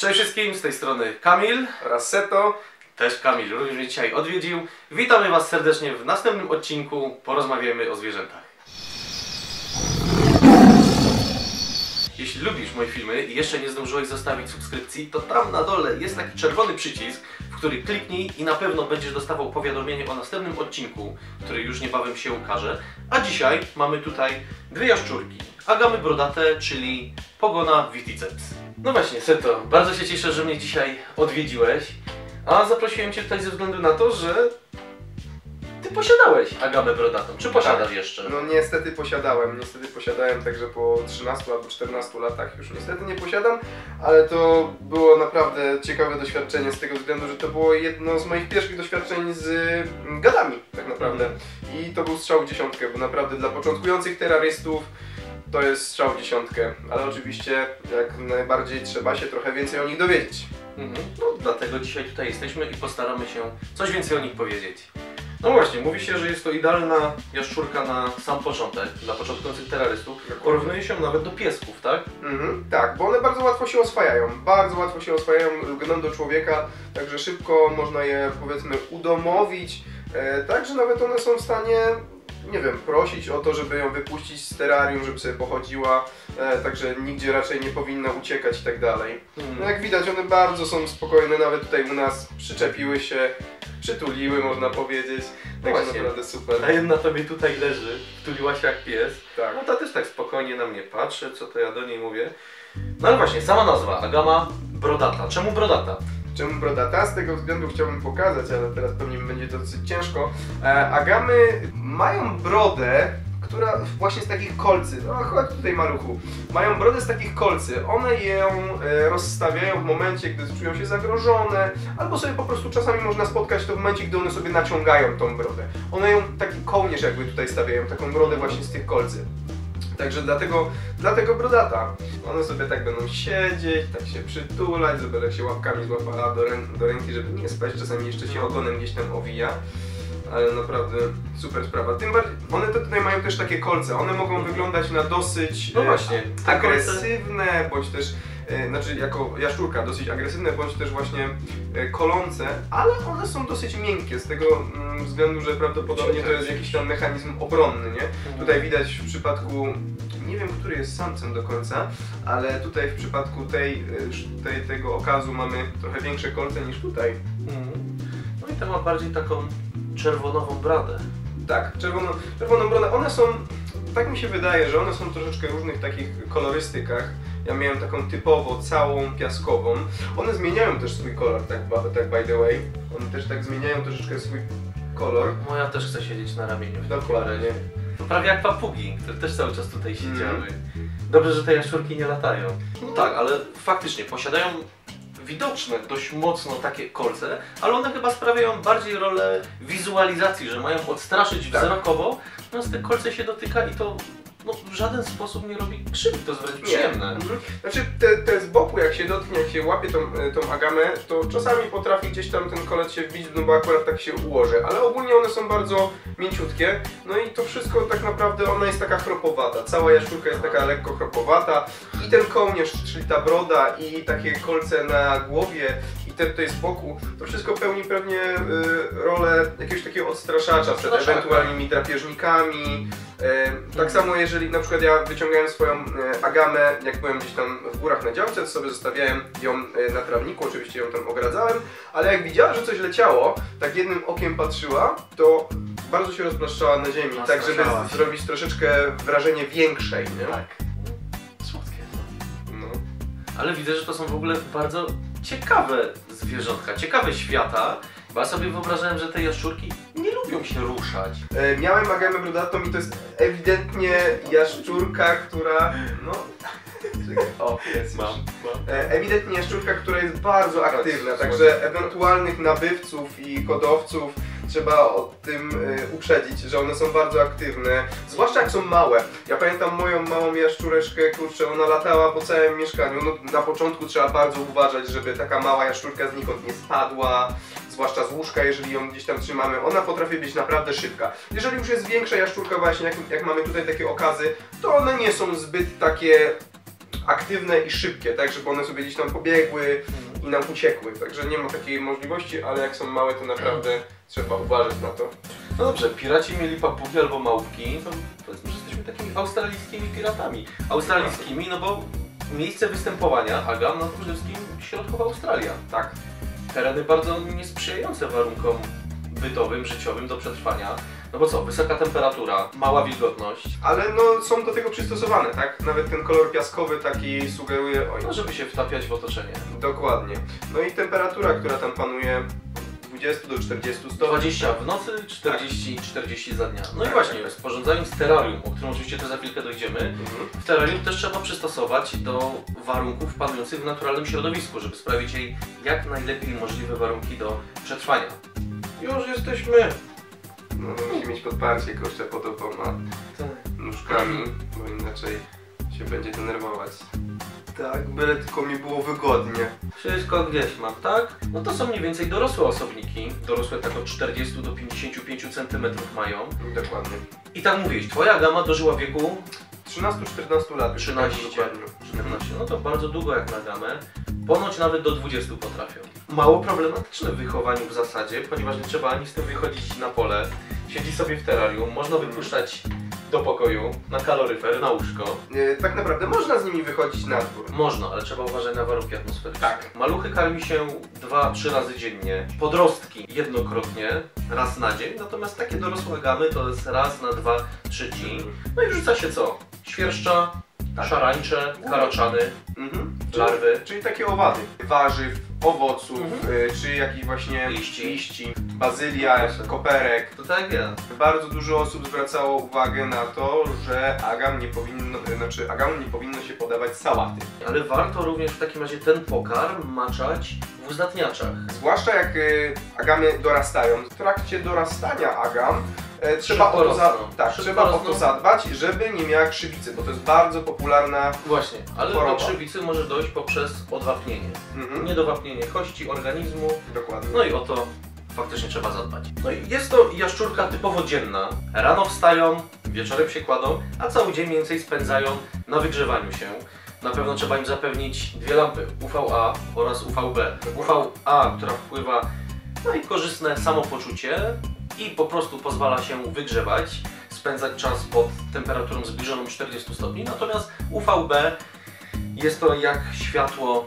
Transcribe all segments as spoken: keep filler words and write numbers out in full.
Cześć wszystkim, z tej strony Kamil oraz Seto. Też Kamil również mnie dzisiaj odwiedził. Witamy Was serdecznie w następnym odcinku. Porozmawiamy o zwierzętach. Jeśli lubisz moje filmy i jeszcze nie zdążyłeś zostawić subskrypcji, to tam na dole jest taki czerwony przycisk, w który kliknij i na pewno będziesz dostawał powiadomienie o następnym odcinku, który już niebawem się ukaże. A dzisiaj mamy tutaj dwie jaszczurki. Agamy brodate, czyli Pogona vitticeps. No właśnie, Seto, bardzo się cieszę, że mnie dzisiaj odwiedziłeś. A zaprosiłem Cię tutaj ze względu na to, że Ty posiadałeś agamę brodatą. Czy posiadasz tak jeszcze? No niestety posiadałem, niestety posiadałem, także po trzynastu albo czternastu latach już niestety nie posiadam, ale to było naprawdę ciekawe doświadczenie z tego względu, że to było jedno z moich pierwszych doświadczeń z gadami tak naprawdę. I to był strzał w dziesiątkę, bo naprawdę dla początkujących terrorystów to jest strzał w dziesiątkę, ale oczywiście jak najbardziej trzeba się trochę więcej o nich dowiedzieć. Mhm. No dlatego dzisiaj tutaj jesteśmy i postaramy się coś więcej o nich powiedzieć. No właśnie, mówi się, że jest to idealna jaszczurka na sam początek, dla początkujących terrorystów. Porównuje się nawet do piesków, tak? Mhm, tak, bo one bardzo łatwo się oswajają, bardzo łatwo się oswajają, lgną do człowieka, także szybko można je, powiedzmy, udomowić, e, także nawet one są w stanie, nie wiem, prosić o to, żeby ją wypuścić z terrarium, żeby sobie pochodziła, e, także nigdzie raczej nie powinna uciekać i tak dalej. No jak widać, one bardzo są spokojne, nawet tutaj u nas przyczepiły się, przytuliły, można powiedzieć. Tak no naprawdę super. Ta jedna tobie tutaj leży, wtuliła się jak pies. Tak. No ta też tak spokojnie na mnie patrzy, co to ja do niej mówię. No ale właśnie, sama nazwa, agama brodata. Czemu brodata? Czemu brodata? Z tego względu chciałbym pokazać, ale teraz pewnie będzie to dosyć ciężko. E, agamy mają brodę, która właśnie z takich kolcy, no chodź tutaj maluchu, mają brodę z takich kolcy, one ją e, rozstawiają w momencie, gdy czują się zagrożone, albo sobie po prostu czasami można spotkać to w momencie, gdy one sobie naciągają tą brodę. One ją, taki kołnierz jakby tutaj stawiają, taką brodę właśnie z tych kolcy. Także dlatego, dlatego brodata. One sobie tak będą siedzieć, tak się przytulać, żeby tak się łapkami złapała do, rę do ręki, żeby nie spać, czasami jeszcze się ogonem gdzieś tam owija. Ale naprawdę super sprawa. Tym bardziej, one to tutaj mają też takie kolce. One mogą wyglądać na dosyć no właśnie, agresywne, bądź też, znaczy jako jaszczurka, dosyć agresywne, bądź też właśnie kolące, ale one są dosyć miękkie z tego względu, że prawdopodobnie to jest jakiś tam mechanizm obronny, nie? Tutaj widać w przypadku, nie wiem, który jest samcem do końca, ale tutaj w przypadku tej, tej, tego okazu mamy trochę większe kolce niż tutaj. No i to ma bardziej taką czerwonową brodę. Tak, czerwoną, czerwoną brodę. One są, tak mi się wydaje, że one są troszeczkę w różnych takich kolorystykach. Ja miałem taką typowo, całą, piaskową. One zmieniają też swój kolor, tak, tak by the way. One też tak zmieniają troszeczkę swój kolor. Moja też chce siedzieć na ramieniu. Dokładnie. Prawie jak papugi, które też cały czas tutaj siedziały. Mm. Dobrze, że te jaszczurki nie latają. No tak, ale faktycznie posiadają widoczne dość mocno takie kolce, ale one chyba sprawiają bardziej rolę wizualizacji, że mają odstraszyć tak wzrokowo, natomiast te kolce się dotyka i to no, w żaden sposób nie robi krzywdy, to jest wręcz przyjemne. Mhm. Znaczy te, te z boku, jak się dotknie, jak się łapie tą, tą agamę, to czasami potrafi gdzieś tam ten kolec się wbić, no bo akurat tak się ułoży, ale ogólnie one są bardzo mięciutkie, no i to wszystko tak naprawdę, ona jest taka chropowata, cała jaszczurka jest taka lekko chropowata i ten kołnierz, czyli ta broda i takie kolce na głowie i te tutaj z boku, to wszystko pełni pewnie y, rolę jakiegoś takiego odstraszacza przed ewentualnymi drapieżnikami. Y, tak samo jest jeżeli na przykład ja wyciągałem swoją agamę, jak byłem gdzieś tam w górach na działce, to sobie zostawiałem ją na trawniku, oczywiście ją tam ogradzałem, ale jak widziała, że coś leciało, tak jednym okiem patrzyła, to bardzo się rozpraszczała na ziemi, tak żeby zrobić troszeczkę wrażenie większej, nie? Tak. Słodkie. No. Ale widzę, że to są w ogóle bardzo ciekawe zwierzątka, ciekawe świata. Bo ja sobie wyobrażałem, że te jaszczurki nie lubią się ruszać. E, miałem agamę brodatą i to jest ewidentnie jaszczurka, która... No... O, jest mam, mam. E, ewidentnie jaszczurka, która jest bardzo aktywna, także ewentualnych nabywców i hodowców trzeba o tym y, uprzedzić, że one są bardzo aktywne, zwłaszcza jak są małe. Ja pamiętam moją małą jaszczureczkę, kurczę, ona latała po całym mieszkaniu. No, na początku trzeba bardzo uważać, żeby taka mała jaszczurka znikąd nie spadła, zwłaszcza z łóżka, jeżeli ją gdzieś tam trzymamy. Ona potrafi być naprawdę szybka. Jeżeli już jest większa jaszczurka właśnie, jak, jak mamy tutaj takie okazy, to one nie są zbyt takie aktywne i szybkie, tak, żeby one sobie gdzieś tam pobiegły i nam uciekły. Także nie ma takiej możliwości, ale jak są małe, to naprawdę trzeba uważać na to. No dobrze, piraci mieli papugi albo małpki, to powiedzmy, że jesteśmy takimi australijskimi piratami. Australijskimi, no bo miejsce występowania Agam, no to przede wszystkim środkowa Australia, tak. Tereny bardzo niesprzyjające warunkom bytowym, życiowym do przetrwania. No bo co, wysoka temperatura, mała wilgotność. Ale no są do tego przystosowane, tak? Nawet ten kolor piaskowy taki sugeruje... Oj. No żeby się wtapiać w otoczenie. Dokładnie. No i temperatura, która tam panuje, dwadzieścia do czterdziestu stopni. dwadzieścia w nocy, czterdzieści, czterdzieści za dnia. No i właśnie, sporządzając terrarium, o którym oczywiście też za chwilkę dojdziemy, w terrarium też trzeba przystosować do warunków panujących w naturalnym środowisku, żeby sprawić jej jak najlepiej możliwe warunki do przetrwania. Już jesteśmy! No, musi mieć podparcie kurczę pod opoma nóżkami, bo inaczej się będzie denerwować. Tak, byle tylko mi było wygodnie. Wszystko gdzieś mam, tak? No to są mniej więcej dorosłe osobniki. Dorosłe tak od czterdziestu do pięćdziesięciu pięciu centymetrów mają. Dokładnie. I tak mówisz, twoja Agama dożyła wieku... trzynastu do czternastu lat. trzynaście, czternaście, no to bardzo długo jak na Agamę. Ponoć nawet do dwudziestu potrafią. Mało problematyczne w wychowaniu w zasadzie, ponieważ nie trzeba ani z tym wychodzić na pole. Siedzi sobie w terrarium, można wypuszczać do pokoju, na kaloryfer, na łóżko. Yy, tak naprawdę można z nimi wychodzić na dwór. Można, ale trzeba uważać na warunki atmosferyczne. Tak. Maluchy karmi się dwa trzy razy dziennie, podrostki jednokrotnie, raz na dzień, natomiast takie dorosłe Agamy to jest raz na dwa trzy dni. No i rzuca się co? Świerszcza, tak. Szarańcze, karaczany, mhm. larwy. Czyli, czyli takie owady. Warzyw, owoców, mhm. y, czy jakichś właśnie liści, liści bazylia, koperek. To tak jest. Bardzo dużo osób zwracało uwagę na to, że agam nie powinno, znaczy agam nie powinno się podawać sałaty. Ale warto również w takim razie ten pokarm maczać w uzdatniaczach. Zwłaszcza jak y, agamy dorastają. W trakcie dorastania agam e, trzeba, o to za, tak, trzeba o to zadbać, żeby nie miała krzywicy, bo to jest bardzo popularna Właśnie, ale choroba. Do krzywicy może dojść poprzez odwapnienie. Mhm. Niedowapnienie kości, organizmu. Dokładnie. No i o to faktycznie trzeba zadbać. No i jest to jaszczurka typowo dzienna. Rano wstają, wieczorem się kładą, a cały dzień mniej więcej spędzają na wygrzewaniu się. Na pewno trzeba im zapewnić dwie lampy U V A oraz U V B. U V A, która wpływa na ich korzystne samopoczucie i po prostu pozwala się wygrzewać, spędzać czas pod temperaturą zbliżoną czterdziestu stopni. Natomiast U V B jest to jak światło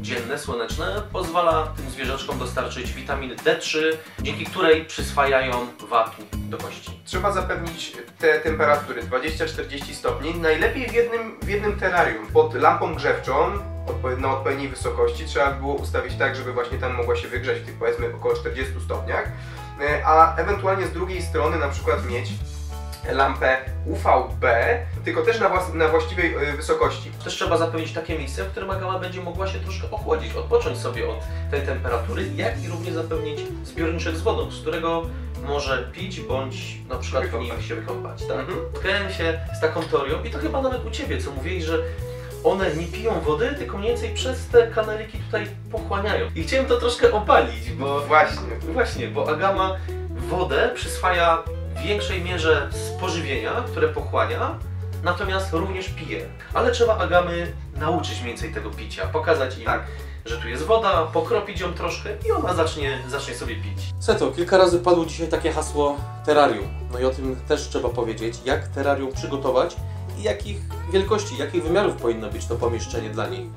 dzienne, słoneczne, pozwala tym zwierzaczkom dostarczyć witaminy D trzy, dzięki której przyswajają wapń do kości. Trzeba zapewnić te temperatury dwadzieścia do czterdziestu stopni, najlepiej w jednym, w jednym terrarium. Pod lampą grzewczą na odpowiedniej wysokości trzeba było ustawić tak, żeby właśnie tam mogła się wygrzać w tych powiedzmy około czterdziestu stopniach, a ewentualnie z drugiej strony na przykład mieć lampę U V B, tylko też na, na właściwej yy, wysokości. Też trzeba zapewnić takie miejsce, w którym agama będzie mogła się troszkę ochłodzić, odpocząć sobie od tej temperatury, jak i również zapewnić zbiorniczek z wodą, z którego może pić bądź na przykład w nim się wykąpać. Tak? Mhm. Spotkałem się z taką teorią i to chyba nawet u Ciebie, co mówiłeś, że one nie piją wody, tylko mniej więcej przez te kanaryki tutaj pochłaniają. I chciałem to troszkę opalić, bo... Właśnie. Właśnie, bo agama wodę przyswaja w większej mierze z pożywienia, które pochłania, natomiast również pije. Ale trzeba agamy nauczyć mniej więcej tego picia, pokazać im, tak, że tu jest woda, pokropić ją troszkę i ona zacznie, zacznie sobie pić. Seto, kilka razy padło dzisiaj takie hasło terrarium. No i o tym też trzeba powiedzieć, jak terrarium przygotować i jakich wielkości, jakich wymiarów powinno być to pomieszczenie dla niej.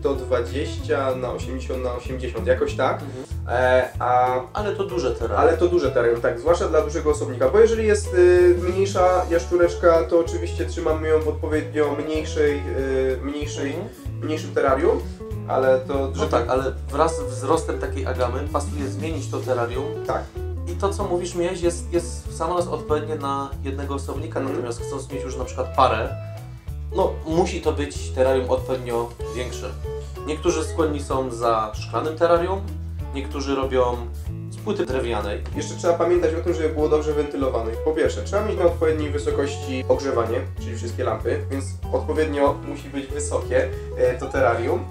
sto dwadzieścia na osiemdziesiąt na osiemdziesiąt, jakoś tak. Mhm. E, a... Ale to duże terrarium. Ale to duże terrarium, tak, zwłaszcza dla dużego osobnika, bo jeżeli jest y, mniejsza jaszczureczka, to oczywiście trzymamy ją w odpowiednio mniejszej, y, mniejszej, mhm. mniejszym terrarium, ale to... No tak, ale wraz z wzrostem takiej agamy pasuje zmienić to terrarium. Tak. I to, co mówisz, mieć jest, jest w sam raz odpowiednie na jednego osobnika, mhm. natomiast chcąc mieć już na przykład parę, no, musi to być terrarium odpowiednio większe. Niektórzy skłonni są za szklanym terrarium, niektórzy robią z płyty drewnianej. Jeszcze trzeba pamiętać o tym, żeby było dobrze wentylowane. Po pierwsze, trzeba mieć na odpowiedniej wysokości ogrzewanie, czyli wszystkie lampy, więc odpowiednio musi być wysokie to terrarium.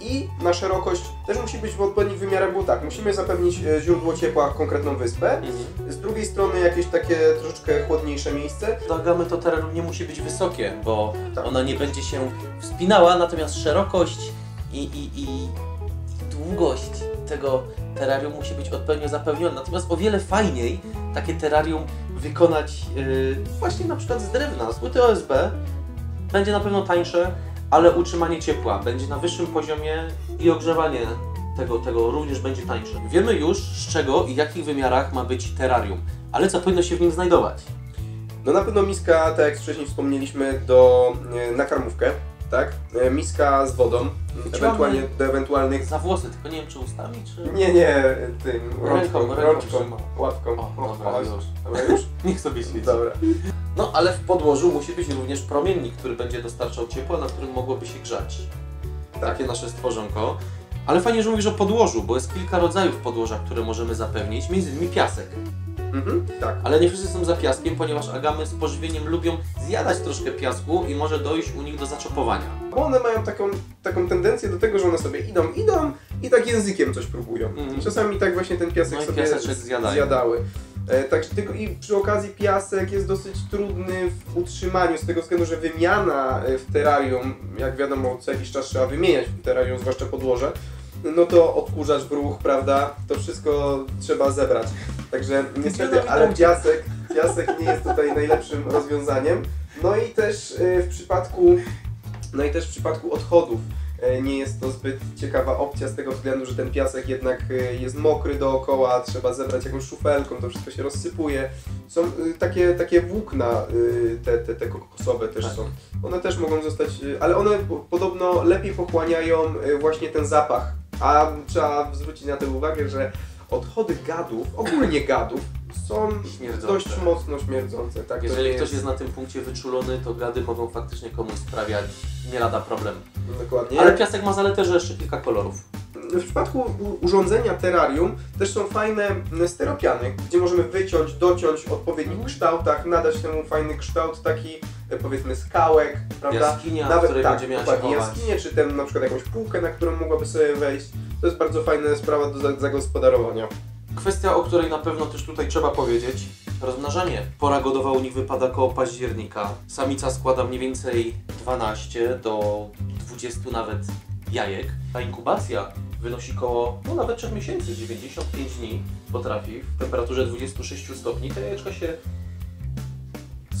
I na szerokość też musi być w odpowiednich wymiarach, bo tak, musimy zapewnić źródło ciepła, konkretną wyspę, mhm. z drugiej strony jakieś takie troszeczkę chłodniejsze miejsce. Dla Agamy to terrarium nie musi być wysokie, bo tak. Ona nie będzie się wspinała, natomiast szerokość i, i, i długość tego terrarium musi być odpowiednio zapewniona, natomiast o wiele fajniej takie terrarium wykonać yy, właśnie na przykład z drewna, z płyty O S B, będzie na pewno tańsze, ale utrzymanie ciepła będzie na wyższym poziomie i ogrzewanie tego, tego również będzie tańsze. Wiemy już, z czego i w jakich wymiarach ma być terrarium, ale co powinno się w nim znajdować? No na pewno miska, tak jak wcześniej wspomnieliśmy, do, na karmówkę, tak? Miska z wodą, ewentualnie do ewentualnych... Za włosy, tylko nie wiem czy ustami, czy... Nie, nie, tym rączką, ręką, rączką, ręką łapką. O, o, dobra, o, już. Dobra, już? Niech sobie świeci. Dobra. No, ale w podłożu musi być również promiennik, który będzie dostarczał ciepła, na którym mogłoby się grzać. Takie nasze stworzonko. Ale fajnie, że mówisz o podłożu, bo jest kilka rodzajów podłoża, które możemy zapewnić, między innymi piasek. Mhm, tak. Ale nie wszyscy są za piaskiem, ponieważ agamy z pożywieniem lubią zjadać troszkę piasku i może dojść u nich do zaczopowania. Bo one mają taką, taką tendencję do tego, że one sobie idą, idą i tak językiem coś próbują. Mhm. Czasami tak właśnie ten piasek no sobie zjadały. Tak, tylko i przy okazji piasek jest dosyć trudny w utrzymaniu, z tego względu, że wymiana w terrarium, jak wiadomo, co jakiś czas trzeba wymieniać w terrarium, zwłaszcza podłoże, no to odkurzacz, bruch, prawda, to wszystko trzeba zebrać. Także niestety, ale piasek, piasek nie jest tutaj najlepszym rozwiązaniem. No i też w przypadku, no i też w przypadku odchodów. Nie jest to zbyt ciekawa opcja z tego względu, że ten piasek jednak jest mokry dookoła, trzeba zebrać jakąś szufelką, to wszystko się rozsypuje. Są takie, takie włókna, te, te, te kokosowe też są. One też mogą zostać, ale one podobno lepiej pochłaniają właśnie ten zapach. A trzeba zwrócić na to uwagę, że odchody gadów, ogólnie gadów, są dość mocno śmierdzące. Tak, jeżeli ktoś jest... jest na tym punkcie wyczulony, to gady mogą faktycznie komuś sprawiać nie lada problem. Dokładnie. Ale piasek ma zaletę, że jeszcze kilka kolorów. W przypadku urządzenia terrarium też są fajne steropiany, gdzie możemy wyciąć, dociąć w odpowiednich mm. kształtach, nadać temu fajny kształt taki, powiedzmy skałek, prawda? Jaskinia, nawet której tak, będzie tak, jaskinie, czy tam na przykład jakąś półkę, na którą mogłaby sobie wejść. To jest bardzo fajna sprawa do zagospodarowania. Kwestia, o której na pewno też tutaj trzeba powiedzieć, rozmnażanie. Pora godowa u nich wypada koło października. Samica składa mniej więcej dwanaście do dwudziestu nawet jajek. Ta inkubacja wynosi koło, no nawet trzech miesięcy, dziewięćdziesiąt pięć dni potrafi. W temperaturze dwudziestu sześciu stopni te jajeczka się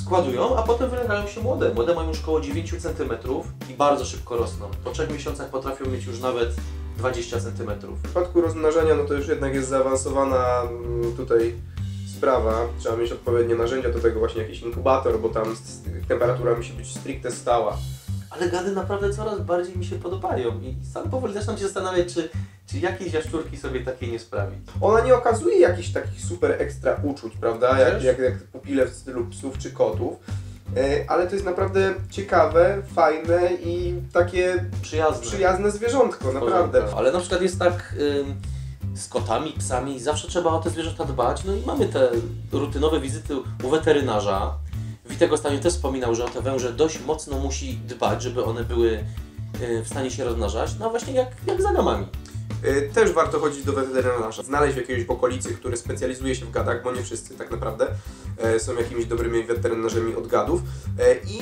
składują, a potem wylegają się młode. Młode mają już koło dziewięciu centymetrów i bardzo szybko rosną. Po trzech miesiącach potrafią mieć już nawet dwadzieścia centymetrów. W przypadku rozmnażania no to już jednak jest zaawansowana tutaj sprawa. Trzeba mieć odpowiednie narzędzia do tego, właśnie jakiś inkubator, bo tam temperatura musi być stricte stała. Ale gady naprawdę coraz bardziej mi się podobają i sam powoli zaczynam się zastanawiać, czy, czy jakieś jaszczurki sobie takiej nie sprawi. Ona nie okazuje jakichś takich super ekstra uczuć, prawda, jak, jak, jak pupile w stylu psów czy kotów. Ale to jest naprawdę ciekawe, fajne i takie przyjazne, przyjazne zwierzątko, naprawdę. Ale na przykład jest tak y, z kotami, psami, zawsze trzeba o te zwierzęta dbać. No i mamy te rutynowe wizyty u weterynarza. Witek ostatnio też wspominał, że o te węże dość mocno musi dbać, żeby one były y, w stanie się rozmnażać, no właśnie jak, jak za gamami. Też warto chodzić do weterynarza, znaleźć jakiegoś w okolicy, który specjalizuje się w gadach, bo nie wszyscy tak naprawdę są jakimiś dobrymi weterynarzami od gadów i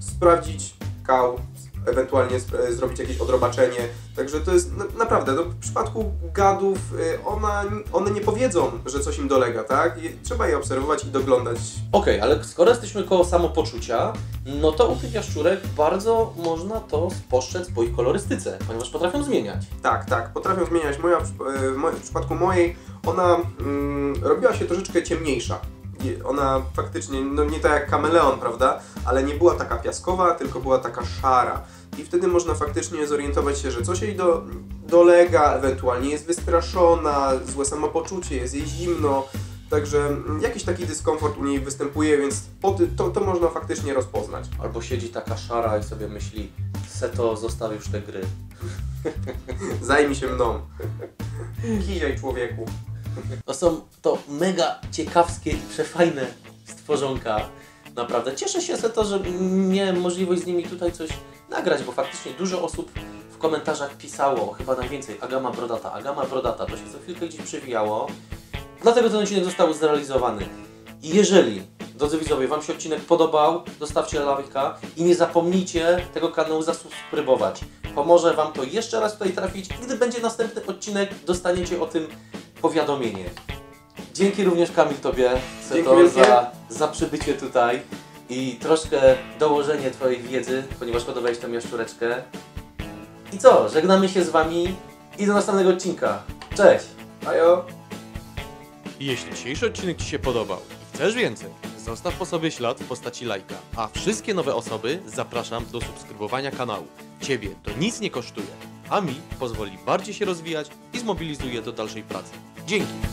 sprawdzić kał, ewentualnie zrobić jakieś odrobaczenie. Także to jest na naprawdę, no, w przypadku gadów ona, one nie powiedzą, że coś im dolega, tak? I trzeba je obserwować i doglądać. Okej, okay, ale skoro jesteśmy koło samopoczucia, no to u tych jaszczurek bardzo można to spostrzec po ich kolorystyce, ponieważ potrafią zmieniać. Tak, tak, potrafią zmieniać. Moja, w przypadku mojej ona mm, robiła się troszeczkę ciemniejsza. Ona faktycznie, no nie tak jak kameleon, prawda, ale nie była taka piaskowa, tylko była taka szara. I wtedy można faktycznie zorientować się, że coś jej do, dolega, ewentualnie jest wystraszona, złe samopoczucie, jest jej zimno. Także jakiś taki dyskomfort u niej występuje, więc to, to można faktycznie rozpoznać. Albo siedzi taka szara i sobie myśli, Seto, zostaw już te gry. Zajmij się mną. Kijaj, człowieku. To są to mega ciekawskie i przefajne stworzonka. Naprawdę cieszę się z to, że miałem możliwość z nimi tutaj coś nagrać, bo faktycznie dużo osób w komentarzach pisało, chyba najwięcej, Agama brodata, Agama brodata, to się co chwilkę gdzieś przewijało. Dlatego ten odcinek został zrealizowany. I jeżeli, drodzy widzowie, Wam się odcinek podobał, dostawcie lajka i nie zapomnijcie tego kanału zasubskrybować. Pomoże Wam to jeszcze raz tutaj trafić i gdy będzie następny odcinek, dostaniecie o tym powiadomienie. Dzięki również, Kamil, Tobie, Seto, za, za przybycie tutaj i troszkę dołożenie Twojej wiedzy, ponieważ hodowałeś tam jaszczureczkę. I co? Żegnamy się z Wami i do następnego odcinka. Cześć! Ajo! Jeśli dzisiejszy odcinek Ci się podobał i chcesz więcej, zostaw po sobie ślad w postaci lajka. A wszystkie nowe osoby zapraszam do subskrybowania kanału. Ciebie to nic nie kosztuje, a mi pozwoli bardziej się rozwijać i zmobilizuje do dalszej pracy. Dzięki!